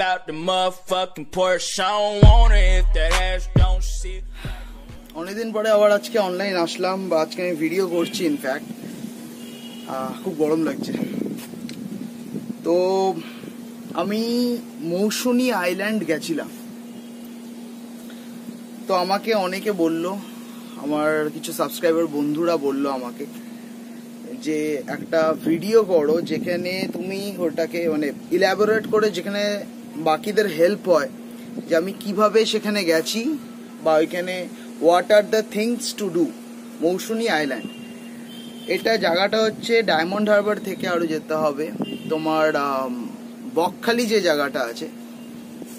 out the motherfucking Porsche. I don't want it if that ass don't sit. Only din pore abar ajke online ashlam, ajke ami video korchi in fact. Khub gorom lagche. To ami Mushuni Island gechilam. তো আমাকে অনেকে বলল আমার কিছু subscriber বন্ধুরা বলল আমাকে যে একটা ভিডিও করো যেখানে তুমি ওটাকে মানে ইলাবোরেট করে যেখানে বাকিদের হেল্প হয় যে আমি কিভাবে সেখানে গেছি বা ওখানে what are the things to do Mousuni island এটা জায়গাটা হচ্ছে ডায়মন্ড হারবার থেকে আরো যেতে হবে তোমার বকখালি যে জায়গাটা আছে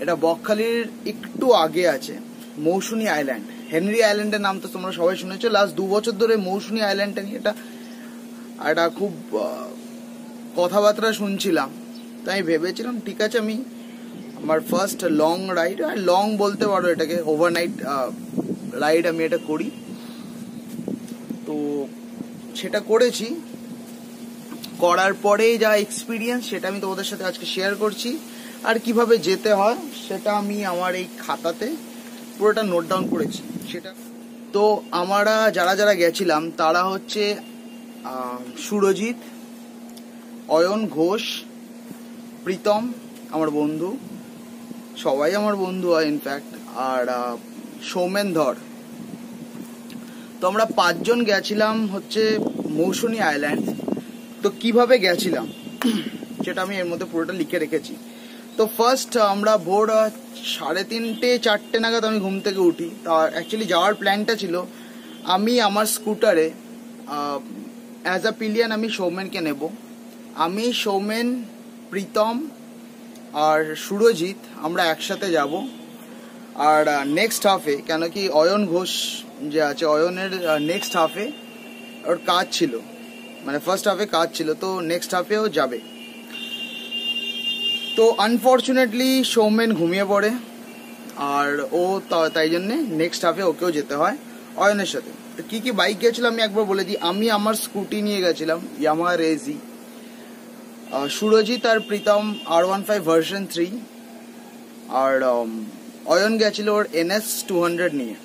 এটা বকখালির একটু আগে আছে মৌসুনি আইল্যান্ড হেনরি আইল্যান্ডের নাম তো তোমরা সবাই শুনেছো লাস্ট 2 বছর ধরে মৌসুনি আইল্যান্ডটা নিয়ে এটা খুব কথাবার্তা শুনছিলাম তাই ভেবেছিলাম ঠিক আছে আমি আমার ফার্স্ট লং রাইড আর লং বলতে পারো এটাকে ওভারনাইট রাইড আমি এটা করি তো সেটা করেছি করার পরে যা এক্সপেরিয়েন্স সেটা আমি তোমাদের সাথে আজকে শেয়ার করছি আর কিভাবে যেতে হয় সেটা আমি আমার এই খাতাতে পুরোটা নোট ডাউন করেছি সেটা তো আমরা যারা যারা গেছিলাম তারা হচ্ছে সুরজিৎ অয়ন ঘোষ প্রীতম আমার বন্ধু সবাই আমার বন্ধু হয় ইনফ্যাক্ট আর সৌমেন ধর তো আমরা পাঁচজন গেছিলাম হচ্ছে মৌসুনি আইল্যান্ড তো কিভাবে গেছিলাম সেটা আমি এর মধ্যে পুরোটা লিখে রেখেছি তো ফার্স্ট আমরা ভোর 3:30-4 নাগাদ আমি ঘুম থেকে উঠি আর অ্যাকচুয়ালি যাওয়ার প্ল্যানটা ছিল আমি আমার স্কুটারে অ্যাজ আ পিলিয়ান আমি সৌমেনকে নেব আমি সৌমেন প্রীতম আর সুরজিৎ আমরা একসাথে যাব আর নেক্সট হাফে কেন কি অয়ন ঘোষ যে আছে অয়নের নেক্সট হাফে ওর কাজ ছিল মানে ফার্স্ট হাফে কাজ ছিল তো নেক্সট হাফেও যাবে তো আনফরচুনেটলি সৌমেন ঘুমিয়ে পড়ে আর ও তাই জন্য নেক্সট হাফে ওকেও যেতে হয় অয়নের সাথে তো কি বাইক গেছিলাম আমি একবার বলে দিই আমি আমার স্কুটি নিয়ে গেছিলাম ইয়ামাহা রেজি সুরজিৎ আর প্রীতম R15 ভার্সন 3 আর অয়ন গেছিল ওর NS 200 নিয়ে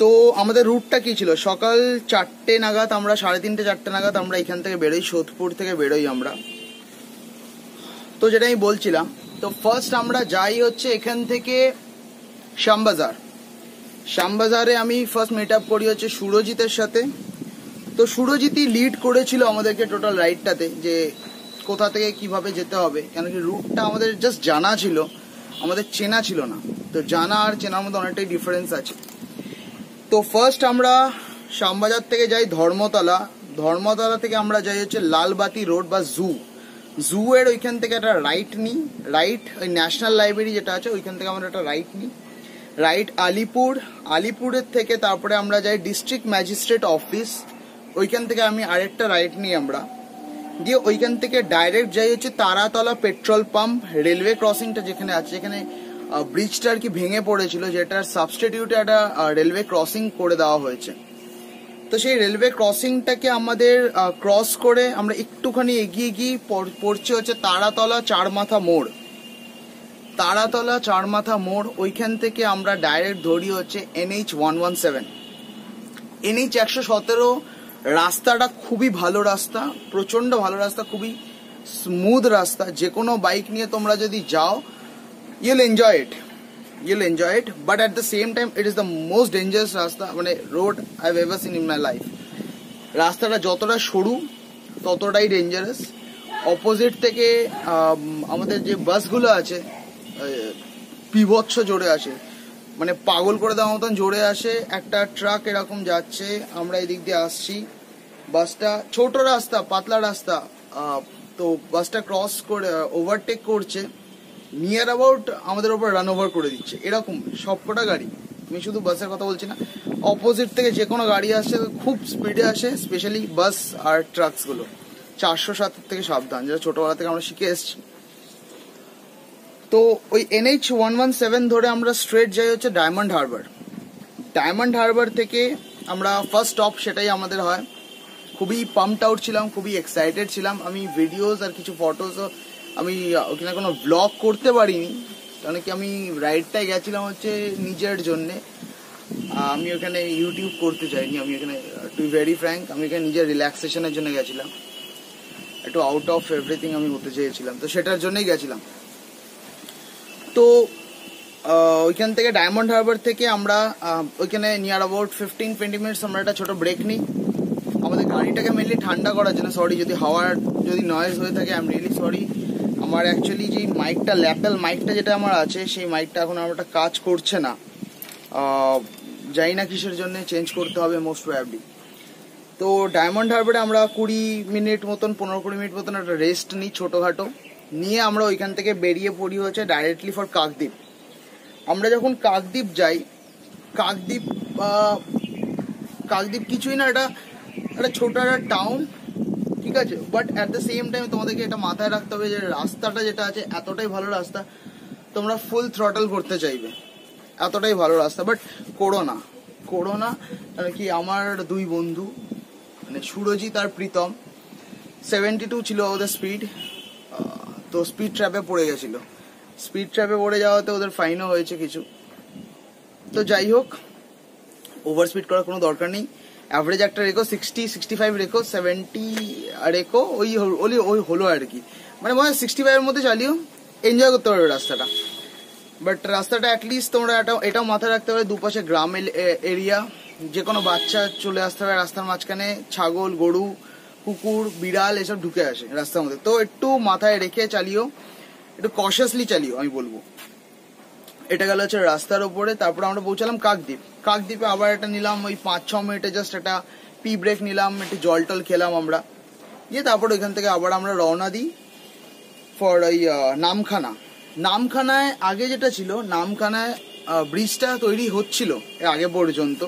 তো আমাদের রুটটা কি ছিল সকাল 4 নাগাদ আমরা 3:30-4 নাগাদ আমরা এখান থেকে বের হই সোদপুর থেকে বের হই আমরা তো যেটা আমি বলছিলাম তো ফার্স্ট আমরা যাই হচ্ছে এখান থেকে শ্যামবাজার শ্যামবাজারে আমি ফার্স্ট মিট আপ করি হচ্ছে সুরজিতের সাথে তো সুরজিতই লিড করেছিল আমাদেরকে টোটাল রাইডটাতে যে কোথা থেকে কিভাবে যেতে হবে কারণ কি রুটটা আমাদের জাস্ট জানা ছিল আমাদের চেনা ছিল না তো জানা আর চেনার মধ্যে অনেকটাই ডিফারেন্স আছে তো ফার্স্ট আমরা শ্যামবাজার থেকে যাই ধর্মতলা ধর্মতলা থেকে আমরা যাই হচ্ছে লালবাতি রোড বা জু এর ওইখান থেকে একটা রাইট নিই রাইট ওই ন্যাশনাল লাইব্রেরি যেটা আছে ওইখান থেকে আমরা একটা রাইট নিই রাইট আলিপুরের থেকে তারপরে আমরা যাই ডিস্ট্রিক্ট ম্যাজিস্ট্রেট অফিস ওইখান থেকে আমি আরেকটা রাইট নিই আমরা গিয়ে ওইখান থেকে ডাইরেক্ট যাই হচ্ছে তারাতলা পেট্রোল পাম্প রেলওয়ে ক্রসিংটা যেখানে আছে যেখানে ব্রিজটা আর কি ভেঙে পড়েছিল যেটার সাবস্টিটিউটে একটা রেলওয়ে ক্রসিং করে দেওয়া হয়েছে তো সেই রেলওয়ে ক্রসিংটাকে আমাদের ক্রস করে আমরা একটুখানি এগিয়ে গিয়ে পড়ছে হচ্ছে তারাতলা চারমাথা মোড় ওইখান থেকে আমরা ডাইরেক্ট ধরি হচ্ছে NH 117 NH 117 রাস্তাটা খুবই ভালো রাস্তা প্রচন্ড ভালো রাস্তা খুবই স্মুথ রাস্তা যে কোনো বাইক নিয়ে তোমরা যদি যাও you'll enjoy it but at the same time it is the most dangerous rasta mane road I've ever seen in my life rasta ta jotota shoru tototai dangerous opposite theke amader je bus gulo ache pivotsho jore ashe mane pagol kore dewar moton jore ashe ekta truck erokom jacche amra ei dik diye aschi bus ta choto rasta patla rasta to bus ta cross kore overtake korche near about আমাদের উপর run over করে দিচ্ছে এরকম সবকটা গাড়ি আমি শুধু বাসের কথা বলছি না অপোজিট থেকে যে কোনো গাড়ি আসে খুব স্পিডে আসে স্পেশালি বাস আর ট্রাকসগুলো 407 থেকে সাবধান যেটা ছোটবেলা থেকে আমরা শিখে এসেছি তো ওই NH 117 ধরে আমরা স্ট্রেট যাই হচ্ছে ডায়মন্ড হারবার থেকে আমরা ফার্স্ট স্টপ সেটাই আমাদের হয় খুবই পাম্পড আউট ছিলাম খুবই এক্সাইটেড ছিলাম আমি ভিডিওস আর কিছু ফটোস আমি ওখানে কোনো ব্লগ করতে পারিনি, কারণ কি আমি রাইডটায় গেছিলাম হচ্ছে নিজের জন্যে। আমি ওখানে ইউটিউব করতে চাইনি, আমি ওখানে টু ভেরি ফ্র্যাঙ্ক আমি এখানে নিজের রিল্যাক্সেশনের জন্য গেছিলাম, একটু আউট অফ এভরিথিং আমি হতে চেয়েছিলাম, তো সেটার জন্যই গেছিলাম। তো ওইখান থেকে ডায়মন্ড হারবার থেকে আমরা ওইখানে নিয়ার অ্যাবাউট 15-20 মিনিটস আমরা একটা ছোটো ব্রেক নিই আমাদের গাড়িটাকে মেনলি ঠান্ডা করার জন্য। সরি যদি হাওয়ার যদি নয়েজ হয়ে থাকে, আই এম রিয়েলি সরি। আমার অ্যাকচুয়ালি যেই মাইকটা, ল্যাপেল মাইকটা যেটা আমার আছে, সেই মাইকটা এখন আমার একটা কাজ করছে না, জানি না কিসের জন্য, চেঞ্জ করতে হবে মোস্ট প্রবাবলি। তো ডায়মন্ড হারবারে আমরা 20 মিনিট মতন, 15-20 মিনিট মতন একটা রেস্ট নিই ছোটোখাটো, নিয়ে আমরা ওইখান থেকে বেরিয়ে পড়ি হচ্ছে ডাইরেক্টলি ফর কাকদ্বীপ। আমরা যখন কাকদ্বীপ যাই, কাকদ্বীপ কিছুই না, একটা ছোটো একটা টাউন, ঠিক আছে। But at the same time তোমাদেরকে এটা মাথায় রাখতে হবে যে রাস্তাটা যেটা আছে এতটাই ভালো রাস্তা, তোমরা ফুল থ্রটল করতে চাইবে, এতটাই ভালো রাস্তা। বাট করোনা কি আমার দুই বন্ধু, মানে সুরজিৎ আর প্রীতম, 72 ছিল ওদের স্পিড, তো স্পিড ট্র্যাপে পড়ে গেছিলো। স্পিড ট্র্যাপে পড়ে যাওয়াতে ওদের ফাইনও হয়েছে কিছু। তো যাই হোক, ওভার স্পিড করার কোনো দরকার নেই, অ্যাভারেজ একটা রেখো, 60-65 রেখো, 70 রেখো, ওই হলো আর কি, মানে মনে হয় 65-এর মধ্যে চালিও, এনজয় করতে পারবে রাস্তাটা। বাট রাস্তাটা অ্যাটলিস্ট তোমরা এটাও মাথায় রাখতে পারে, দুপাশে গ্রামের এরিয়া, যে কোনো বাচ্চা চলে আসতে পারে রাস্তার মাঝখানে, ছাগল, গরু, কুকুর, বিড়াল এসব ঢুকে আসে রাস্তার মধ্যে, তো একটু মাথায় রেখে চালিও, একটু কশাসলি চালিও আমি বলবো। এটা গেল হচ্ছে রাস্তার ওপরে। তারপর আমরা পৌঁছালাম কাকদ্বীপ। কাকদ্বীপে আবার একটা নিলাম ওই 5-6 মিনিটে জাস্ট একটা পি ব্রেক নিলাম, একটু জল টল খেলাম আমরা, দিয়ে তারপর ওইখান থেকে আবার আমরা রওনা দিই ফর ওই নামখানা। নামখানায় আগে যেটা ছিল, নামখানায় ব্রিজটা তৈরি হচ্ছিল আগে পর্যন্ত,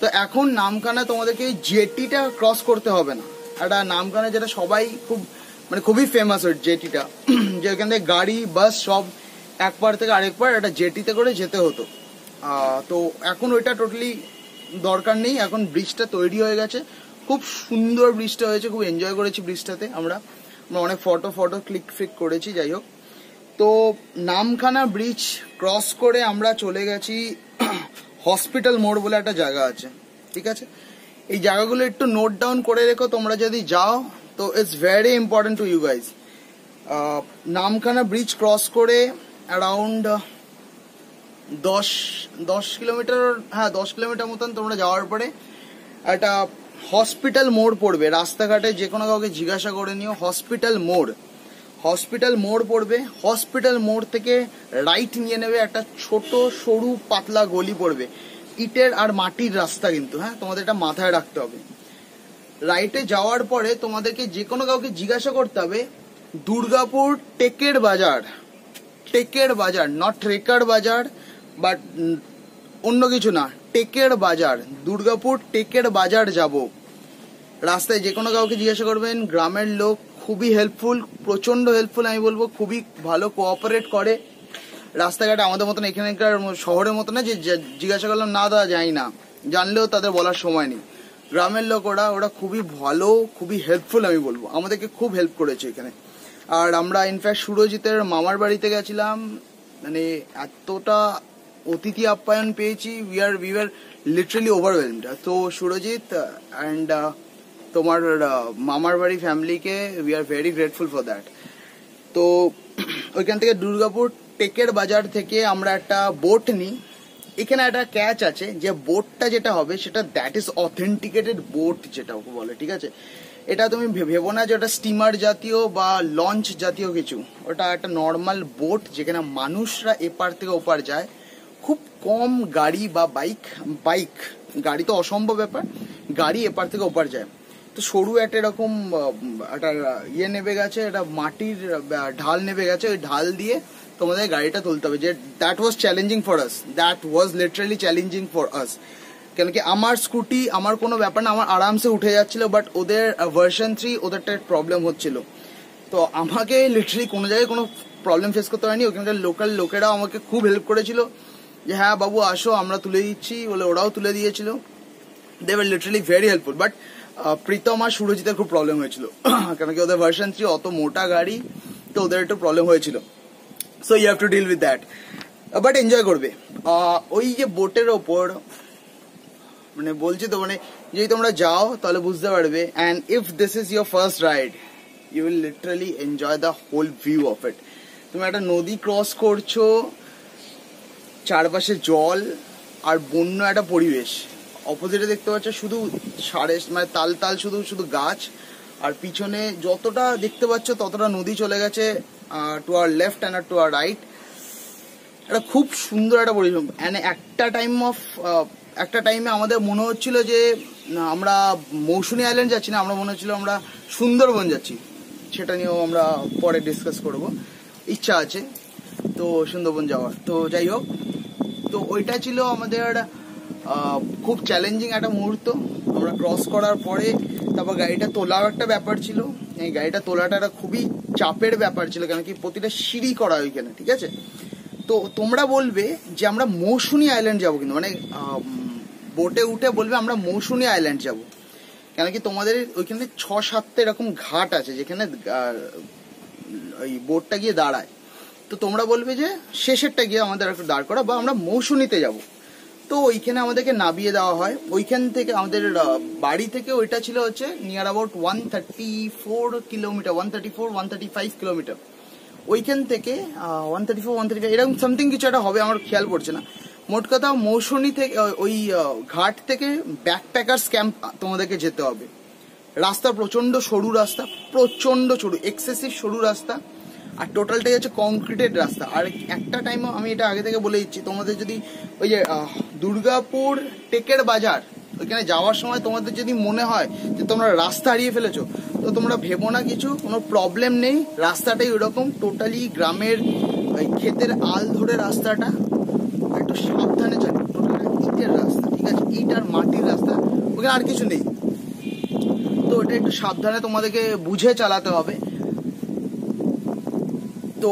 তো এখন নামখানা তোমাদেরকে জেটিটা ক্রস করতে হবে না। একটা নামখানা যেটা সবাই খুবই ফেমাস ওই জেটিটা, যে ওইখান থেকে গাড়ি বাস সব এক পার থেকে আরেক পার একটা জেটিতে করে যেতে হতো, তো এখন ওইটা টোটালি দরকার নেই, এখন ব্রিজটা তৈরি হয়ে গেছে। খুব সুন্দর ব্রিজটা হয়েছে, খুব এনজয় করেছি ব্রিজটাতে আমরা অনেক ফটো ক্লিক করেছি। যাই হোক, তো নামখানা ব্রিজ ক্রস করে আমরা চলে গেছি হসপিটাল মোড় বলে একটা জায়গা আছে, ঠিক আছে। এই জায়গাগুলো একটু নোট ডাউন করে রেখো তোমরা যদি যাও, তো it's very important to you guys. Namkhana bridge cross করে অ্যারাউন্ড 10 কিলোমিটার, হ্যাঁ 10 কিলোমিটার মতন তোমরা যাওয়ার পরে একটা হসপিটাল মোড় পড়বে। রাস্তাঘাটে যে কোনো কাউকে জিজ্ঞাসা করে নিও, হসপিটাল মোড় পড়বে। হসপিটাল মোড় থেকে রাইট নিয়ে নেবে, একটা ছোট সরু পাতলা গলি পড়বে, ইটের আর মাটির রাস্তা কিন্তু, হ্যাঁ তোমাদের এটা মাথায় রাখতে হবে। রাইটে যাওয়ার পরে তোমাদেরকে যে কোনো কাউকে জিজ্ঞাসা করতে হবে দুর্গাপুর টেকের বাজার, নট ট্রেকার বাজার বাট অন্য কিছু না, টেকের বাজার, দুর্গাপুর টেকের বাজার যাব। রাস্তায় যে কোনো কাউকে জিজ্ঞাসা করবেন, গ্রামের লোক খুবই হেল্পফুল, প্রচণ্ড হেল্পফুল আমি বলবো, খুবই ভালো কোঅপারেট করে। রাস্তাঘাটে আমাদের মতন এখানকার শহরের মতো না যে জিজ্ঞাসা করলাম না দাদা যাই না, জানলেও তাদের বলার সময় নেই। গ্রামের লোক ওরা খুবই ভালো, খুবই হেল্পফুল আমি বলবো, আমাদেরকে খুব হেল্প করেছে এখানে। আর আমরা ইনফ্যাক্ট সুরজিতের মামার বাড়িতে গেছিলাম, মানে এতটা অতিথি আপ্যায়ন পেয়েছি, উই আর লিটারালি ওভারওয়েলমড। তো সুরজিৎ অ্যান্ড তোমার মামার বাড়ি ফ্যামিলিকে we are very grateful for that. তো ওইখান থেকে দুর্গাপুর টেকের বাজার থেকে আমরা একটা বোট নিই। এখানে একটা ক্যাচ আছে, যে বোটটা যেটা হবে সেটা দ্যাট ইজ অথেন্টিকেটেড বোট যেটা বলে, ঠিক আছে। এটা তুমি ভেবো না যে ওটা স্টিমার জাতীয় বা লঞ্চ জাতীয় কিছু, ওটা একটা নর্মাল বোট যেখানে মানুষরা এপার থেকে ওপার যায়, খুব কম গাড়ি বা বাইক, গাড়ি তো অসম্ভব ব্যাপার, গাড়ি এপার থেকে ওপার যায়। তো সরু একটা এরকম একটা ইয়ে নেবে গেছে, একটা মাটির ঢাল নেবে গেছে, ওই ঢাল দিয়ে তোমাদের গাড়িটা তুলতে হবে। যে that was literally challenging for us, কেন কি আমার স্কুটি, আমার কোনো ব্যাপার না, আমার আরামসে উঠে যাচ্ছিল, বাট ওদের ভার্সন 3 ওদেরটা প্রবলেম হচ্ছিল। তো আমাকে লিটারালি কোনো জায়গায় কোনো প্রবলেম ফেস করতে হয়নি, ওখানকার লোকাল লোকেরাও আমাকে খুব হেল্প করেছিল, যে হ্যাঁ বাবু আসো আমরা তুলে দিচ্ছি বলে, ওরাও তুলে দিয়েছিল। They were literally very helpful. But Pritam আর সুরজিতের খুব প্রবলেম হয়েছিল, কেন কি ওদের ভার্সন 3 অত মোটা গাড়ি, তো তো ওদের একটু প্রবলেম হয়েছিল, so you have to deal with that. But enjoy করবে। ওই যে বোটের ওপর মানে বলছি তো, মানে যদি তোমরা যাও তাহলে বুঝতে পারবে। And if this is your first ride, you will literally enjoy the whole view of it. তুমি একটা নদী ক্রস করছো, চারপাশে জল আর বন্য একটা পরিবেশ, অপোজিটে দেখতে পাচ্ছ শুধু সাড়ে মানে তাল তাল শুধু শুধু গাছ, আর পিছনে যতটা দেখতে পাচ্ছ ততটা নদী চলে গেছে to our left and to our right. এটা খুব সুন্দর একটা পরিবেশ। অ্যান্ড একটা টাইমে আমাদের মনে হচ্ছিল যে আমরা মৌসুমী আইল্যান্ড যাচ্ছি না, আমরা মনে হচ্ছিল আমরা সুন্দরবন যাচ্ছি। সেটা নিয়েও আমরা পরে ডিসকাস করব, ইচ্ছা আছে তো সুন্দরবন যাওয়ার। তো যাই হোক, তো ওইটা ছিল আমাদের খুব চ্যালেঞ্জিং একটা মুহূর্ত। আমরা ক্রস করার পরে তারপর গাড়িটা তোলাও একটা ব্যাপার ছিল। এই গাড়িটা তোলাটা একটা খুবই চাপের ব্যাপার ছিল, কেন কি প্রতিটা সিঁড়ি করা ওইখানে, ঠিক আছে। তো তোমরা বলবে যে আমরা মৌসুমী আইল্যান্ড যাবো, কিন্তু মানে বোটে উঠে বলবে আমরা মৌসুমী আইল্যান্ড যাবো, কেন কি তোমাদের ওইখানে 6-7 এরকম ঘাট আছে যেখানে ওই বোটটা গিয়ে দাঁড়ায়। তো তোমরা বলবে যে শেষেরটা গিয়ে আমাদের একটু দাঁড় করা, বা আমরা মৌসুমীতে যাব। তো ওইখানে আমাদেরকে নামিয়ে দেওয়া হয়। ওইখান থেকে আমাদের বাড়ি থেকে ওইটা ছিল হচ্ছে নিয়ার অ্যাবাউট 134 কিলোমিটার, 135 কিলোমিটার। ওইখান থেকে 135 এরকম সামথিং কিছু একটা হবে, আমার খেয়াল পড়ছে না। মোট কথা মৌসুমী থেকে ওই ঘাট থেকে ব্যাকপ্যাকার্স ক্যাম্প তোমাদেরকে যেতে হবে। রাস্তা প্রচন্ড সরু, রাস্তা প্রচন্ড সরু, এক্সেসিভ সরু রাস্তা, আর টোটালটাই হচ্ছে কংক্রিটেড রাস্তা। আর একটা টাইমও আমি এটা আগে থেকে বলে দিচ্ছি, তোমাদের যদি ওই যে দুর্গাপুর টেকের বাজার ওইখানে যাওয়ার সময় তোমাদের যদি মনে হয় যে তোমরা রাস্তা হারিয়ে ফেলেছো, তো তোমরা ভেবো না কিছু, কোনো প্রবলেম নেই। রাস্তাটাই ওইরকম টোটালি গ্রামের ওই ক্ষেতের আল ধরে রাস্তাটা, একটু সাবধানে চলো। টোটাল ইটের রাস্তা, ঠিক আছে, ইট আর মাটির রাস্তা, ওখানে আর কিছু নেই। তো ওটা একটু সাবধানে তোমাদেরকে বুঝে চালাতে হবে। তো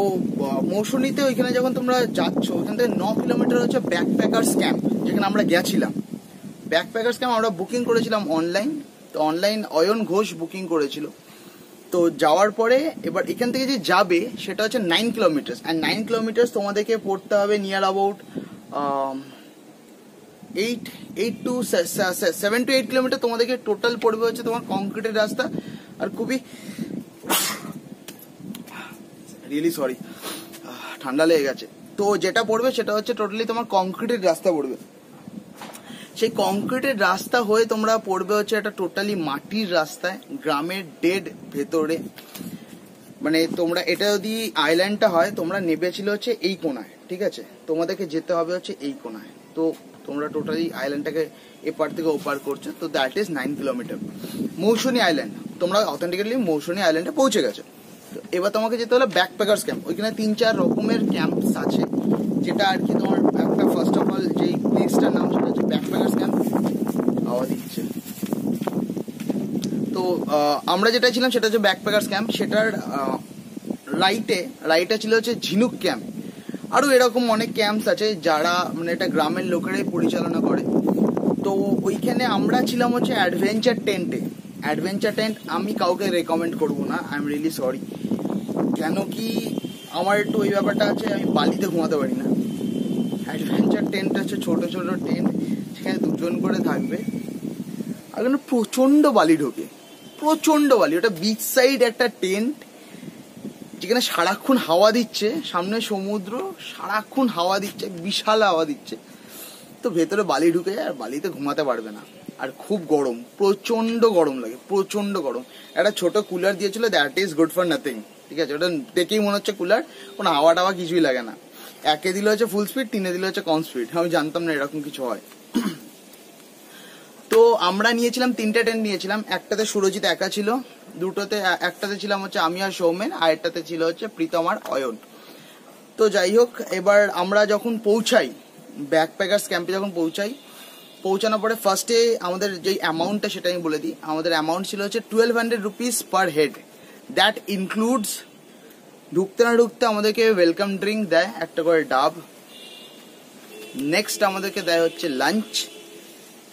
মৌসুমীতে ওইখানে যখন তোমরা যাচ্ছ, ওইখান থেকে 9 কিলোমিটার হচ্ছে ব্যাকপ্যাকার্স ক্যাম্প, যেখানে আমরা গেছিলাম। ব্যাকপ্যাকার্স ক্যাম্প আমরা বুকিং করেছিলাম অনলাইন, তো অনলাইন অয়ন ঘোষ বুকিং করেছিল। তো যাওয়ার পরে এবার এখান থেকে যে যাবে সেটা হচ্ছে 9 কিলোমিটার, অ্যান্ড 9 কিলোমিটার তোমাদেরকে পড়তে হবে নিয়ার অ্যাবাউট 7 to 8 কিলোমিটার। তোমাদেরকে টোটাল পড়বে হচ্ছে তোমার কংক্রিটের রাস্তা, আর খুবই রিয়েলি সরি ঠান্ডা লেগে গেছে। তো যেটা পড়বে সেটা হচ্ছে টোটালি তোমার কংক্রিটের রাস্তা পড়বে। সেই কংক্রিটের রাস্তা হয়ে তোমরা পড়বে হচ্ছে একটা টোটালি মাটির রাস্তায়, গ্রামের ডেড ভেতরে। মানে তোমরা এটা যদি আইল্যান্ডটা হয়, তোমরা নেবেছিল হচ্ছে এই কোনায়, ঠিক আছে, তোমাদেরকে যেতে হবে হচ্ছে এই কোনায়। তো তোমরা টোটালি আইল্যান্ডটাকে এপার থেকে ওপার করছো। তো that is 9 kilometre Mousuni island. তোমরা অথেন্টিক্যালি মৌসুমী আইল্যান্ডে পৌঁছে গেছো। এবার তোমাকে যেতে হলো ব্যাকপ্যাকার্স ক্যাম্প। ওইখানে 3-4 রকমের ক্যাম্প আছে, যেটা আর কি তোমার একটা ফার্স্ট অফ অল যেই প্লেসটার নাম সেটা হচ্ছে ব্যাকপ্যাকার্স ক্যাম্প। আওয়াজ দিচ্ছে। তো আমরা যেটা ছিলাম সেটা হচ্ছে ব্যাকপ্যাকার্স ক্যাম্প। সেটার রাইটে ছিল হচ্ছে ঝিনুক ক্যাম্প। আরও এরকম অনেক ক্যাম্পস আছে যারা মানে এটা গ্রামের লোকেরাই পরিচালনা করে। তো ওইখানে আমরা ছিলাম হচ্ছে অ্যাডভেঞ্চার টেন্ট। আমি কাউকে রেকমেন্ড করবো না, আই এম রিয়েলি সরি, কেন কি আমার একটু ওই ব্যাপারটা আছে, আমি বালিতে ঘুমাতে পারি না। অ্যাডভেঞ্চার টেন্ট হচ্ছে ছোটো ছোটো টেন্ট, সেখানে 2 জন করে থাকবে, আর ওখানে প্রচণ্ড বালি ঢোকে, প্রচণ্ড বালি। ওটা বিচ সাইড একটা টেন্ট, যেখানে সারাক্ষণ হাওয়া দিচ্ছে, সামনে সমুদ্র, সারাক্ষণ হাওয়া দিচ্ছে, বিশাল হাওয়া দিচ্ছে। তো ভেতরে বালি ঢুকে যায়, আর বালিতে ঘুমাতে পারবে না, আর খুব গরম, প্রচণ্ড গরম লাগে, প্রচণ্ড গরম। একটা ছোটো কুলার দিয়েছিল, that is good for nothing, ঠিক আছে। ওটা দেখেই মনে হচ্ছে কুলার, কোনো হাওয়া টাওয়া কিছুই লাগে না। 1-এ দিলে হচ্ছে ফুল স্পিড, 3-এ দিলে হচ্ছে কম স্পিড। আমি জানতাম না এরকম কিছু হয়। তো আমরা নিয়েছিলাম 3টে টেন্ট নিয়েছিলাম। একটাতে সুরজিৎ একা ছিল, একটাতে ছিলাম হচ্ছে আমি আর সৌমেন, আর একটাতে ছিল হচ্ছে প্রীতম আর অয়ন। তো যাই হোক, এবার আমরা যখন পৌঁছাই ব্যাকপ্যাকার্স ক্যাম্পে, পৌঁছানোর পরে ফার্স্টে আমাদের যে অ্যামাউন্টটা সেটা আমি বলে দিই। আমাদের অ্যামাউন্ট ছিল হচ্ছে 1200 rupees per head. That includes, ঢুকতে না ঢুকতে আমাদেরকে ওয়েলকাম ড্রিঙ্ক দেয় একটা করে ডাব, নেক্সট আমাদেরকে দেয় হচ্ছে লাঞ্চ,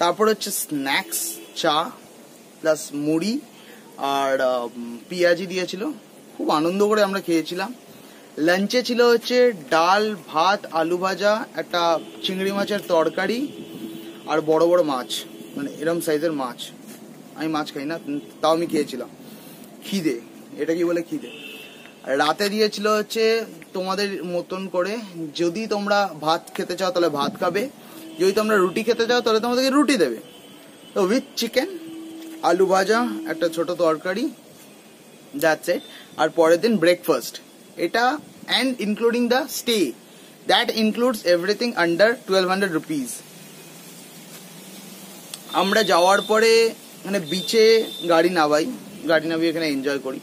তারপর হচ্ছে স্ন্যাক্স, চা প্লাস মুড়ি আর পেঁয়াজি দিয়েছিল। খুব আনন্দ করে আমরা খেয়েছিলাম। লাঞ্চে ছিল হচ্ছে ডাল, ভাত, আলু ভাজা, একটা চিংড়ি মাছের তরকারি আর বড় বড় মাছ, মানে এরম সাইজের মাছ। আমি মাছ খাই না, তাও আমি খেয়েছিলাম। খিদে, এটা কি বলে খিদে। রাতে দিয়েছিল হচ্ছে তোমাদের মতন করে, যদি তোমরা ভাত খেতে চাও তাহলে ভাত খাবে, যদি তোমরা রুটি খেতে চাও তাহলে তোমাদেরকে রুটি দেবে। তো উইথ চিকেন, আলু ভাজা, একটা ছোট তরকারি, দ্যাটস ইট। আর পরের দিন ব্রেকফাস্ট, এটা and including the stay, that includes everything under 1200 rupees. আমরা যাওয়ার পরে মানে বিচে গাড়ি নামাই, গাড়ি নামিয়ে এখানে এনজয় করি।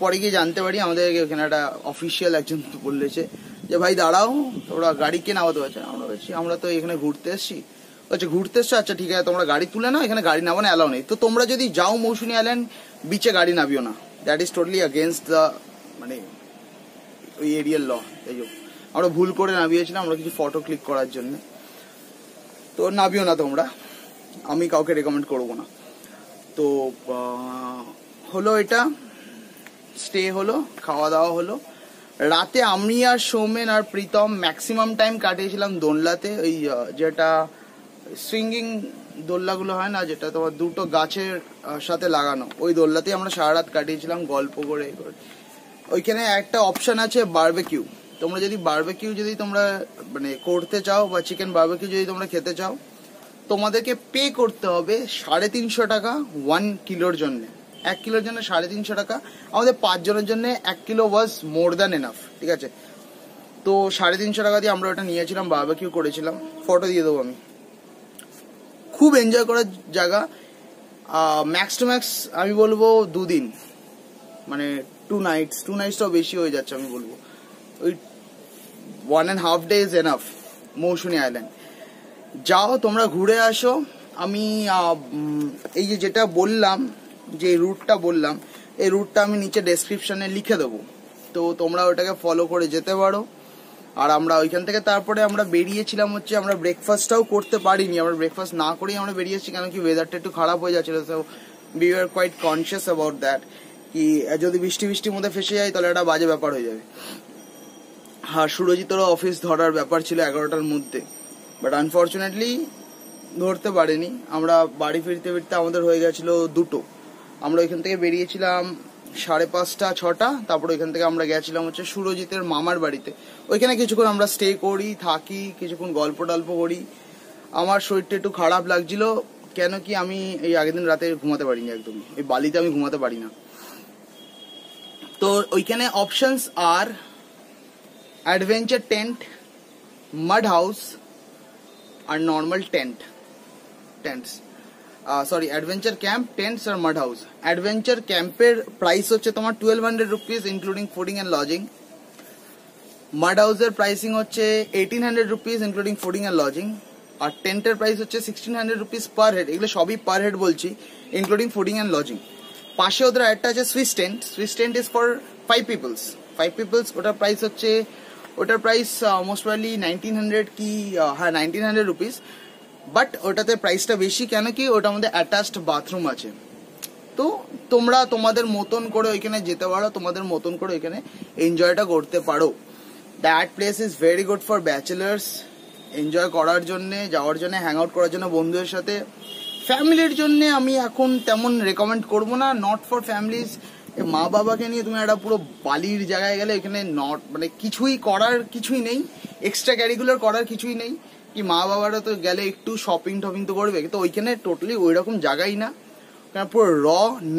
পরে গিয়ে জানতে পারি আমাদেরকে ওখানে একটা অফিসিয়াল একজন বলেছে যে ভাই দাঁড়াও, তোমরা গাড়ি কে নামাতে পারছো না। আমরা বলছি আমরা তো এখানে ঘুরতে এসছি। আচ্ছা ঘুরতে এসছো, আচ্ছা ঠিক আছে তোমরা গাড়ি তুলে নাও, এখানে গাড়ি নামানো অ্যালাউ নেই। তো তোমরা যদি যাও মৌসুমী আইল্যান্ড বিচে গাড়ি নামিও না, that is totally against the মানে ওই এরিয়ার ল। এই জন্য আমরা ভুল করে নামিয়েছিলাম, আমরা কিছু ফটো ক্লিক করার জন্য। তো নামিও না তোমরা, আমি কাউকে রেকমেন্ড করবো না। তো হলো এটা, স্টে হলো, খাওয়া দাওয়া হলো। রাতে আমি আর সৌমেন আর প্রীতম ম্যাক্সিমাম টাইম কাটিয়েছিলাম দোলনাতে, ওই যেটা সুইঙ্গিং দোলনাগুলো হয় না, যেটা তোমার দুটো গাছের সাথে লাগানো, ওই দোলনাতেই আমরা সারা রাত কাটিয়েছিলাম গল্প করে। ওইখানে একটা অপশান আছে বারবেকিউ, তোমরা যদি বারবেকিউ যদি তোমরা মানে করতে চাও বা চিকেন বারবেকিউ যদি তোমরা খেতে চাও, তোমাদেরকে পে করতে হবে 350 টাকা 1 কিলোর জন্য। 1 কিলোর জন্য 350 টাকা, আমাদের 5 জনের জন্য 1 kilo was more than enough, ঠিক আছে। তো 350 টাকা দিয়ে আমরা ওটা নিয়েছিলাম, বারবেকিউ করেছিলাম, ফটো দিয়ে দেবো আমি। খুব এনজয় করার জায়গা। ম্যাক্স টু ম্যাক্স আমি বলবো 2 দিন, মানে 2 নাইটস, 2 নাইটসটাও বেশি হয়ে যাচ্ছে আমি বলবো। ওই 1.5 day is enough Mousuni island. যাও তোমরা ঘুরে আসো। আমি এই যে যেটা বললাম, যে রুটটা বললাম, এই রুটটা আমি নিচে ডেসক্রিপশানে লিখে দেবো, তো তোমরা ওটাকে ফলো করে যেতে পারো। আর আমরা ওইখান থেকে তারপরে আমরা বেরিয়েছিলাম হচ্ছে, আমরা ব্রেকফাস্টটাও করতে পারিনি, আমরা ব্রেকফাস্ট না করেই আমরা বেরিয়েছি, কেন কি ওয়েদারটা একটু খারাপ হয়ে যাচ্ছিলো। So we are quite conscious about that, কি যদি বৃষ্টির মধ্যে ফেসে যায় তাহলে একটা বাজে ব্যাপার হয়ে যাবে। হ্যাঁ, সুরজিতেরও অফিস ধরার ব্যাপার ছিল 11টার মধ্যে, বাট আনফর্চুনেটলি ধরতে পারেনি। আমরা বাড়ি ফিরতে ফিরতে আমাদের হয়ে গেছিলো 2টো। আমরা ওইখান থেকে বেরিয়েছিলাম 5:30 6টা, তারপর ওইখান থেকে আমরা গেছিলাম হচ্ছে সুরজিতের মামার বাড়িতে। ওইখানে কিছুক্ষণ আমরা স্টে করি, থাকি, কিছুক্ষণ গল্প টল্প করি। আমার শরীরটা একটু খারাপ লাগছিল, কেন কি আমি এই আগের দিন রাতে ঘুমাতে পারিনি একদমই, এই বালিতে আমি ঘুমাতে পারি না। তো ওইখানে অপশনস আর অ্যাডভেঞ্চার টেন্ট, মাড হাউস আর normal tents, sorry adventure camp, tents আর মাড হাউস। অ্যাডভেঞ্চার ক্যাম্পের প্রাইস হচ্ছে তোমার 1200 rupees including fooding and lodging. Mud হাউসের প্রাইসিং হচ্ছে 1800 rupees including fooding and lodging. আর টেন্টের প্রাইস হচ্ছে 1600 রুপিস পার হেড, এগুলো সবই পার হেড বলছি, ইনক্লুডিং ফুডিং অ্যান্ড লজিং। পাশে ওদের একটা আছে Swiss tent, Swiss tent is for 5 people's. ওটার প্রাইস মোস্ট প্রবাবলি 1900 কি, হ্যাঁ 1900 রুপিস। বাট ওটাতে প্রাইসটা বেশি, কেন কি ওটার মধ্যে অ্যাটাচড বাথরুম আছে। তো তোমরা তোমাদের মতন করে ওইখানে যেতে পারো, তোমাদের মতন করে ওইখানে এনজয়টা করতে পারো। That place is very good for bachelors, enjoy করার জন্যে, যাওয়ার জন্য, হ্যাং আউট করার জন্য বন্ধুদের সাথে। ফ্যামিলির জন্যে আমি এখন তেমন রেকমেন্ড করবো না, নট ফর ফ্যামিলিজ। মা বাবাকে নিয়ে তুমি একটা পুরো বালির জায়গায় গেলে, এখানে নট মানে কিছুই করার কিছুই নেই, এক্সট্রা ক্যারিকুলার করার কিছুই নেই। কি মা বাবারা তো গেলে একটু শপিং টপিং তো করবে, কিন্তু ওইখানে টোটালি ওই রকম জায়গাই না, পুরো র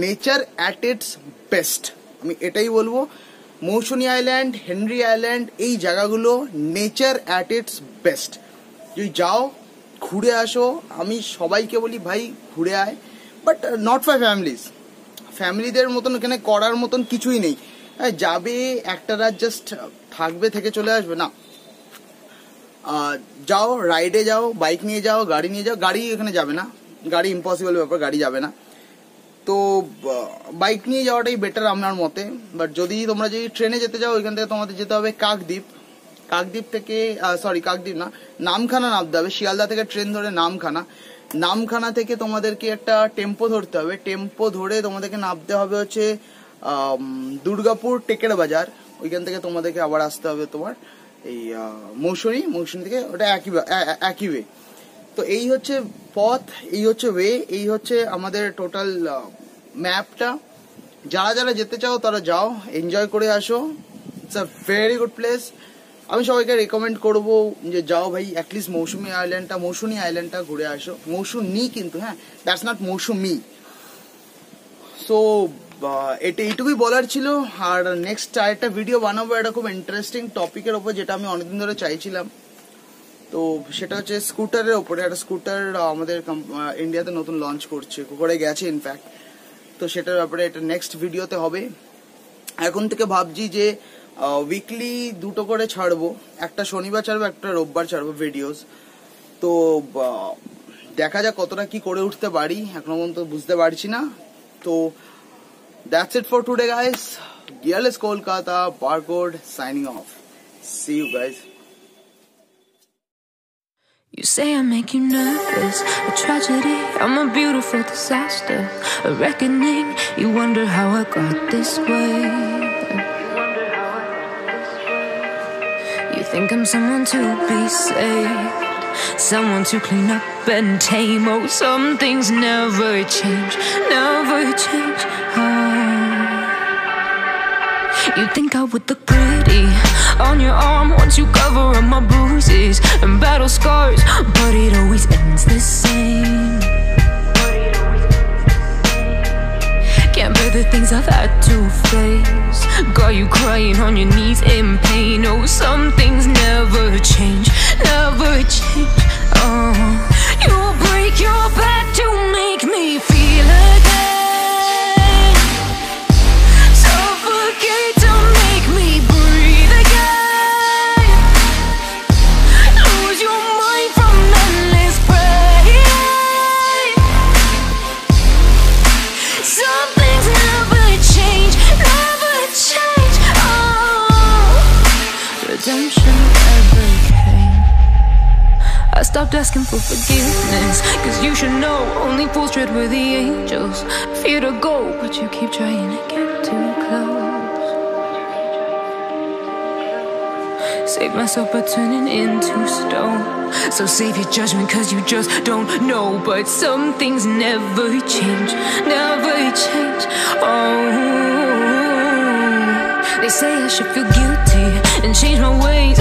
নেচার অ্যাট ইটস বেস্ট। আমি এটাই বলবো, মৌসুমী আইল্যান্ড, হেনরি আইল্যান্ড, এই জায়গাগুলো নেচার অ্যাট ইটস বেস্ট। যদি যাও ঘুরে আসো, আমি সবাইকে বলি ভাই ঘুরে আয়, বাট নট ফর ফ্যামিলিজ। ফ্যামিলিদের মতন ওখানে করার মতন কিছুই নেই, যাবে একটা রাত জাস্ট থাকবে, থেকে চলে আসবে না। যাও রাইডে যাও, বাইক নিয়ে যাও, গাড়ি নিয়ে যাও। গাড়ি এখানে যাবে না, গাড়ি ইম্পসিবল ব্যাপার, গাড়ি যাবে না। তো বাইক নিয়ে যাওয়াটাই বেটার আমার মতে। বাট যদি তোমরা ট্রেনে যেতে যাও, ওইখান থেকে তোমাদের যেতে হবে কাকদ্বীপ না নামখানা নামতে হবে। শিয়ালদা থেকে ট্রেন ধরে নামখানা থেকে তোমাদেরকে একটা টেম্পো ধরতে হবে, টেম্পো ধরে তোমাদেরকে নামতে হবে হচ্ছে দুর্গাপুর টেকের বাজার ওইখান থেকে তোমাদেরকে আবার আসতে হবে তোমার এই মৌসুমী থেকে, ওটা একই ওয়ে। তো এই হচ্ছে পথ, এই হচ্ছে ওয়ে, এই হচ্ছে আমাদের টোটাল ম্যাপটা। যারা যারা যেতে চাও তারা যাও, এনজয় করে আসো, it's a very good place. আমি সবাইকে রেকমেন্ড করবো যে যাও ভাই, অ্যাটলিস্ট মৌসুমী আইল্যান্ডটা ঘুরে আসো। মৌসুমী কিন্তু, হ্যাঁ, দ্যাটস নট মৌসুমী। সো এটা এইটুকুই বলার ছিল। আর নেক্সট আরেকটা ভিডিও বানাবো একটা খুব ইন্টারেস্টিং টপিকের ওপর, যেটা আমি অনেকদিন ধরে চাইছিলাম। তো সেটা হচ্ছে স্কুটারের ওপরে। একটা স্কুটার আমাদের ইন্ডিয়াতে নতুন লঞ্চ করছে, করে গেছে ইনফ্যাক্ট। তো সেটার ব্যাপারে এটা নেক্সট ভিডিওতে হবে। এখন থেকে ভাবছি যে উইকলি দুটো করে ছাড়বো, একটা শনিবার ছাড়বো, একটা রোববার ছাড়বো ভিডিওস। তো দেখা যাক কতটা কি করে উঠতে পারি, এখনো পর্যন্ত বুঝতে পারছি না। তো that's it for today guys. ডিয়ারলেস Kolkata barcode signing off. See you guys. You say I make you nervous, a tragedy, I'm a beautiful disaster, a reckoning, you wonder how I got this way. You think I'm someone to be saved, someone to clean up and tame. Oh, some things never change, never change. Oh. You think I would look pretty on your arm once you cover up my bruises and battle scars, but it always ends the same. Can't bear the things I've had to face, got you crying on your knees in pain. Oh, some things never change, never change. Oh, you break your back to make me feel again. Stopped asking for forgiveness, cause you should know only fools tread with the angels. Fear to go, but you keep trying to get too close. Save myself by turning into stone, so save your judgment cause you just don't know. But some things never change, never change. Oh, they say I should feel guilty and change my ways,